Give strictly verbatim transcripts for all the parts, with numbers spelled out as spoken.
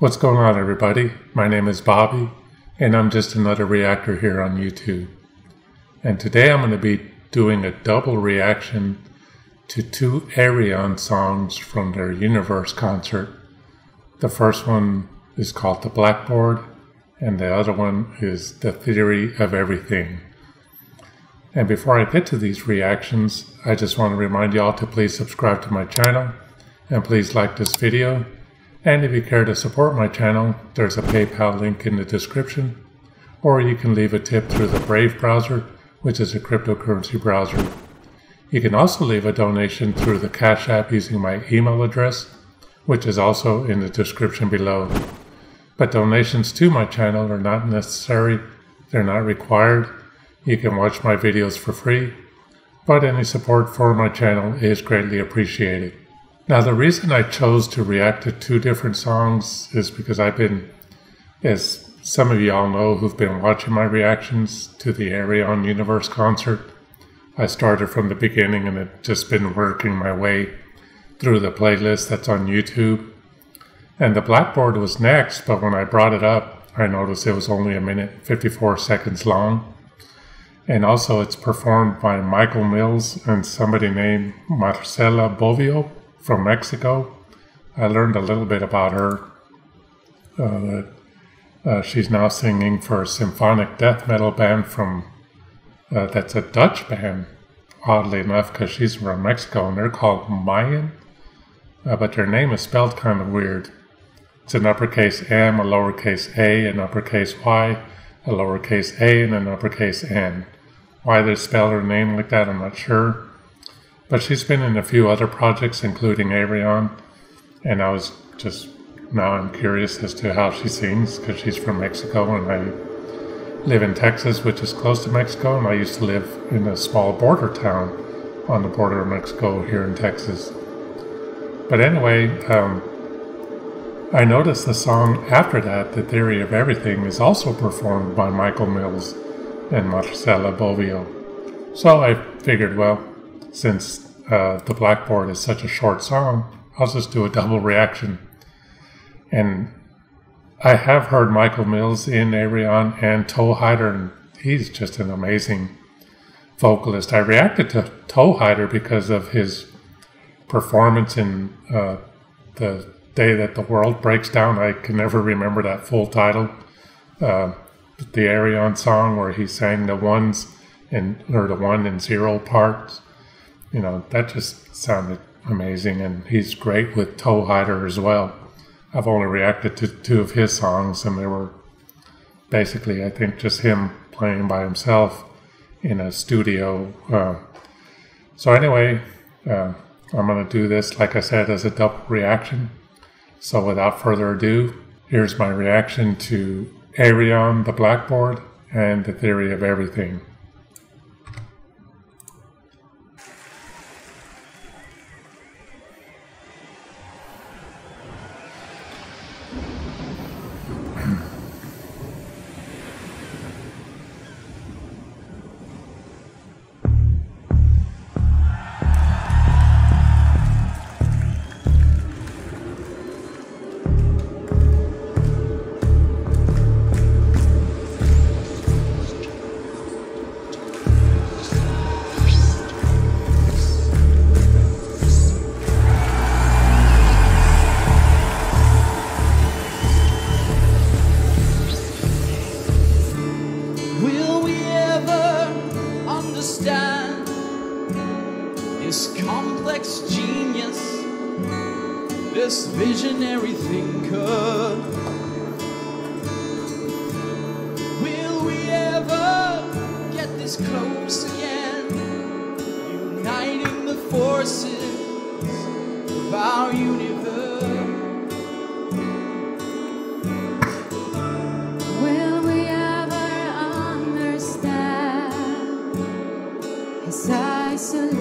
What's going on, everybody? My name is Bobby, and I'm just another reactor here on YouTube. And today I'm going to be doing a double reaction to two Ayreon songs from their Universe concert. The first one is called The Blackboard, and the other one is The Theory of Everything. And before I get to these reactions, I just want to remind y'all to please subscribe to my channel, and please like this video. And if you care to support my channel, there's a PayPal link in the description, or you can leave a tip through the Brave browser, which is a cryptocurrency browser. You can also leave a donation through the Cash App using my email address, which is also in the description below. But donations to my channel are not necessary, they're not required. You can watch my videos for free, but any support for my channel is greatly appreciated. Now, the reason I chose to react to two different songs is because I've been, as some of you all know who've been watching my reactions to the Ayreon Universe concert, I started from the beginning and have just been working my way through the playlist that's on YouTube. And The Blackboard was next, but when I brought it up, I noticed it was only a minute fifty-four seconds long. And also it's performed by Michael Mills and somebody named Marcela Bovio from Mexico. I learned a little bit about her. Uh, uh, she's now singing for a symphonic death metal band from, uh, that's a Dutch band, oddly enough, because she's from Mexico, and they're called Mayan, uh, but their name is spelled kind of weird. It's an uppercase M, a lowercase a, an uppercase Y, a lowercase a, and an uppercase N. Why they spell her name like that, I'm not sure. But she's been in a few other projects, including Ayreon, and I was just, now I'm curious as to how she sings, because she's from Mexico, and I live in Texas, which is close to Mexico, and I used to live in a small border town on the border of Mexico here in Texas. But anyway, um, I noticed the song after that, The Theory of Everything, is also performed by Michael Mills and Marcela Bovio. So I figured, well, since uh, The Blackboard is such a short song, I'll just do a double reaction. And I have heard Michael Mills in Ayreon and Toe Hider, and he's just an amazing vocalist. I reacted to Toe Hider because of his performance in uh, The Day That the World Breaks Down. I can never remember that full title. Uh, the Ayreon song where he sang the ones and or the one and zero parts. You know, that just sounded amazing, and he's great with Toe Hider as well. I've only reacted to two of his songs, and they were basically, I think, just him playing by himself in a studio. Uh, so anyway, uh, I'm going to do this, like I said, as a double reaction. So without further ado, here's my reaction to Ayreon, The Blackboard, and The Theory of Everything. This visionary thinker, will we ever get this close again, uniting the forces of our universe? Will we ever understand his isolation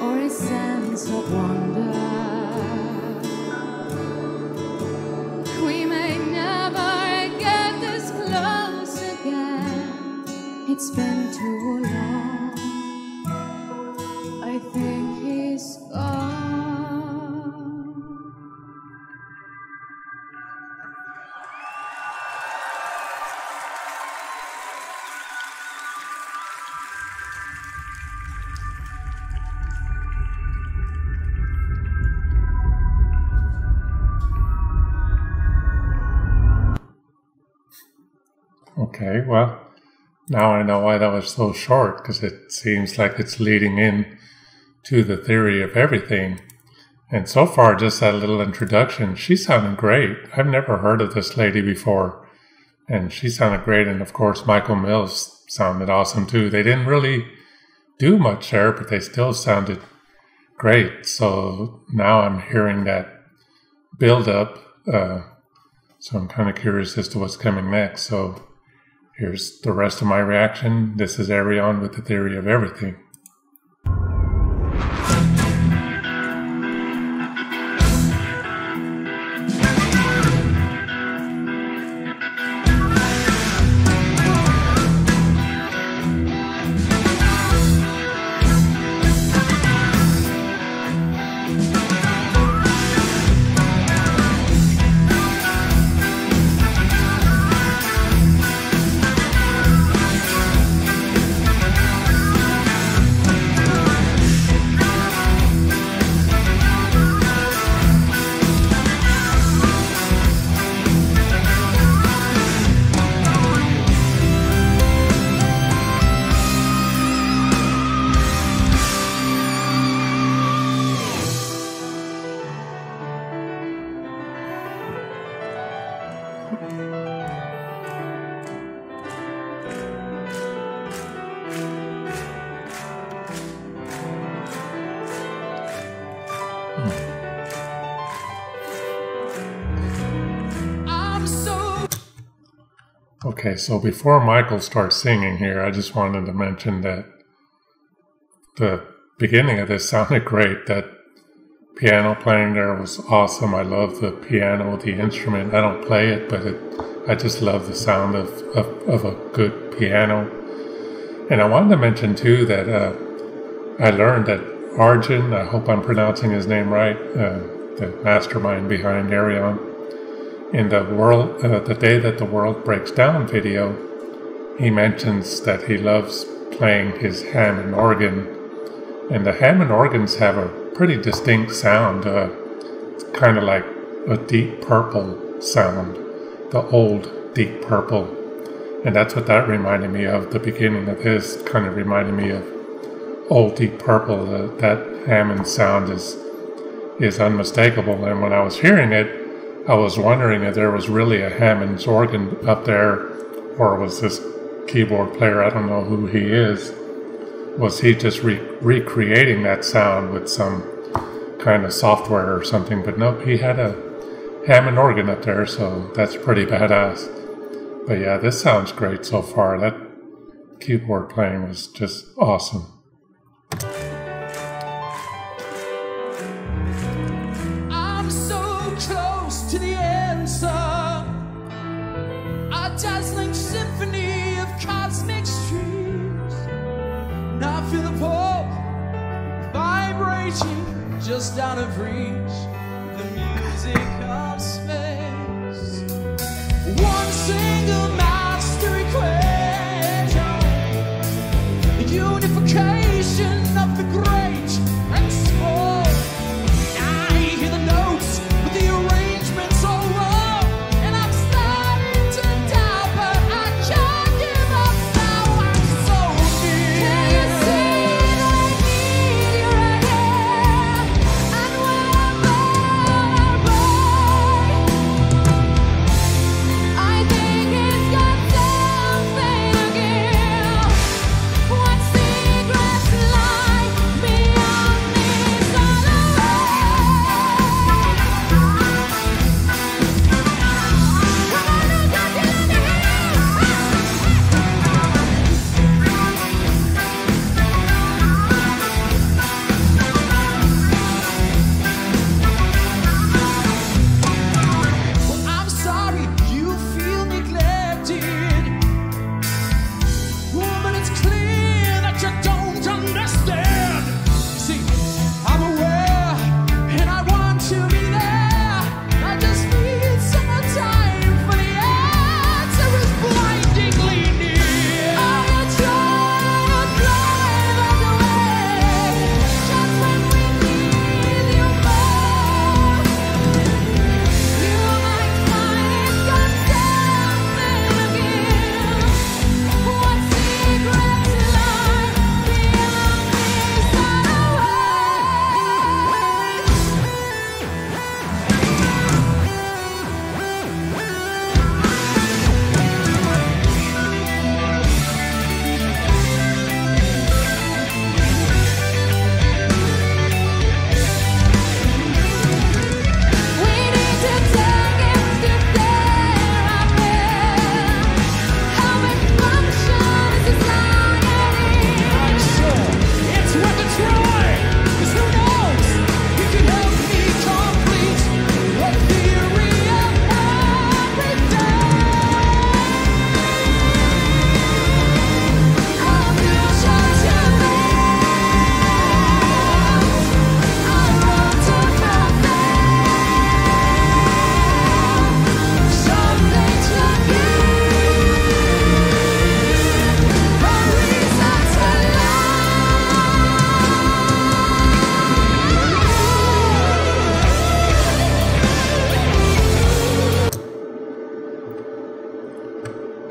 or his sense of wonder? It's been too long, I think he's gone. Okay, well, now I know why that was so short, because it seems like it's leading in to the theory of everything. And so far, just that little introduction, she sounded great. I've never heard of this lady before. And she sounded great, and of course, Michael Mills sounded awesome too. They didn't really do much there, but they still sounded great. So now I'm hearing that build-up, uh, so I'm kind of curious as to what's coming next. So here's the rest of my reaction. This is Ayreon with The Theory of Everything. Okay, so before Michael starts singing here, I just wanted to mention that the beginning of this sounded great. That piano playing there was awesome. I love the piano, the instrument. I don't play it, but it, I just love the sound of, of, of a good piano. And I wanted to mention too that uh, I learned that Arjun, I hope I'm pronouncing his name right, uh, the mastermind behind Ayreon, in the world, uh, the Day That the World Breaks Down video, he mentions that he loves playing his Hammond organ. And the Hammond organs have a pretty distinct sound. Uh, it's kind of like a Deep Purple sound, the old Deep Purple. And that's what that reminded me of. The beginning of his kind of reminded me of old Deep Purple. Uh, that Hammond sound is, is unmistakable. And when I was hearing it, I was wondering if there was really a Hammond's organ up there, or was this keyboard player, I don't know who he is, was he just re recreating that sound with some kind of software or something? But nope, he had a Hammond organ up there, so that's pretty badass. But yeah, this sounds great so far. That keyboard playing was just awesome. Just out of reach, the music of space. One single master equation, the unification of the great and small. I hear the notes, but the arrangement's so wrong, and I'm starting to doubt, but I can't give up now. I'm so near. Can you see it right here? Bye.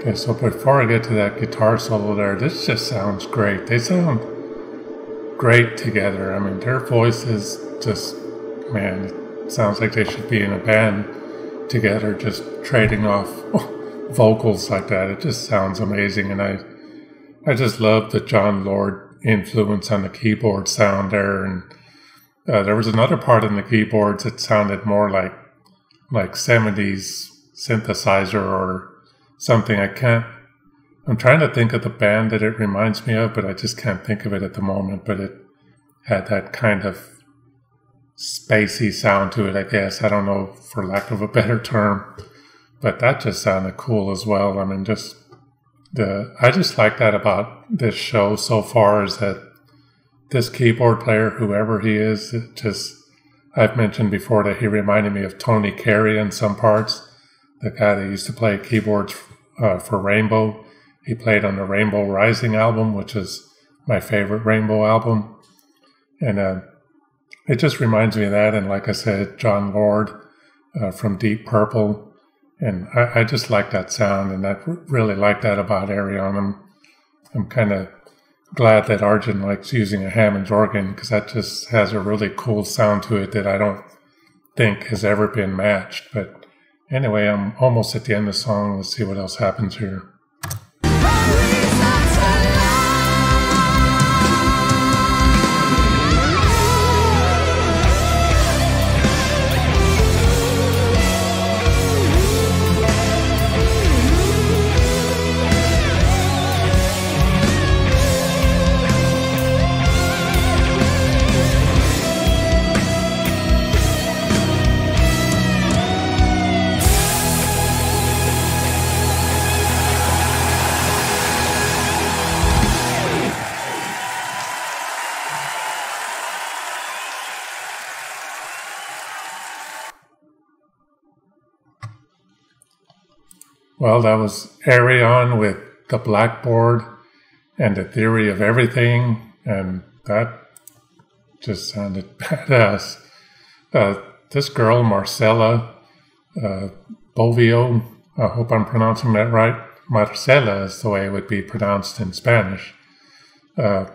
Okay, so before I get to that guitar solo there, this just sounds great. They sound great together. I mean, their voices just, man, it sounds like they should be in a band together, just trading off vocals like that. It just sounds amazing, and I I just love the John Lord influence on the keyboard sound there. And uh, there was another part in the keyboards that sounded more like like seventies synthesizer or something. I can't, I'm trying to think of the band that it reminds me of, but I just can't think of it at the moment. But it had that kind of spacey sound to it, I guess. I don't know, for lack of a better term. But that just sounded cool as well. I mean, just the, I just like that about this show so far, is that this keyboard player, whoever he is, it just, I've mentioned before that he reminded me of Tony Carey in some parts, the guy that used to play keyboards uh, for Rainbow. He played on the Rainbow Rising album, which is my favorite Rainbow album. And uh, it just reminds me of that. And like I said, John Lord uh, from Deep Purple. And I, I just like that sound, and I really like that about Ayreon. I'm, I'm kind of glad that Arjun likes using a Hammond organ, because that just has a really cool sound to it that I don't think has ever been matched. But anyway, I'm almost at the end of the song. Let's see what else happens here. Well, that was Ayreon with The Blackboard and The Theory of Everything, and that just sounded badass. Uh, this girl, Marcela uh, Bovio, I hope I'm pronouncing that right. Marcela is the way it would be pronounced in Spanish. Uh,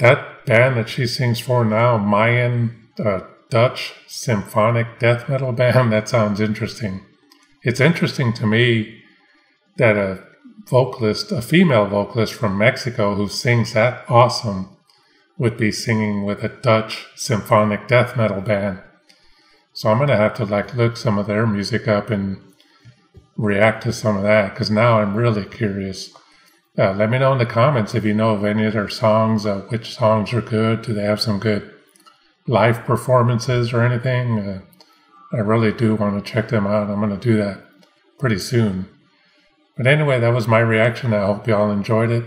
that band that she sings for now, Mayan, uh, Dutch symphonic death metal band, that sounds interesting. It's interesting to me that a vocalist, a female vocalist from Mexico who sings that awesome, would be singing with a Dutch symphonic death metal band. So I'm going to have to like look some of their music up and react to some of that, because now I'm really curious. Uh, let me know in the comments if you know of any of their songs, uh, which songs are good. Do they have some good live performances or anything? Uh, I really do want to check them out. I'm going to do that pretty soon. But anyway, that was my reaction. I hope you all enjoyed it.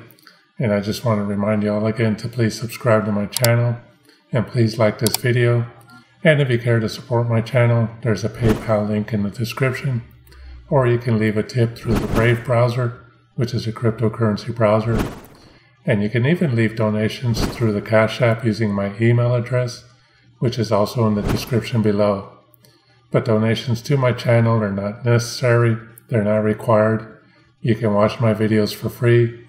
And I just want to remind you all again to please subscribe to my channel. And please like this video. And if you care to support my channel, there's a PayPal link in the description. Or you can leave a tip through the Brave browser, which is a cryptocurrency browser. And you can even leave donations through the Cash App using my email address, which is also in the description below. But donations to my channel are not necessary, they're not required. You can watch my videos for free,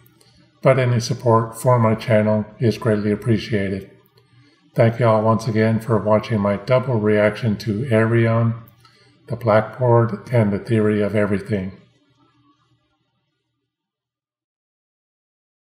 but any support for my channel is greatly appreciated. Thank you all once again for watching my double reaction to Ayreon, The Blackboard, and The Theory of Everything.